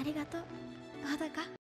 ありがとう。裸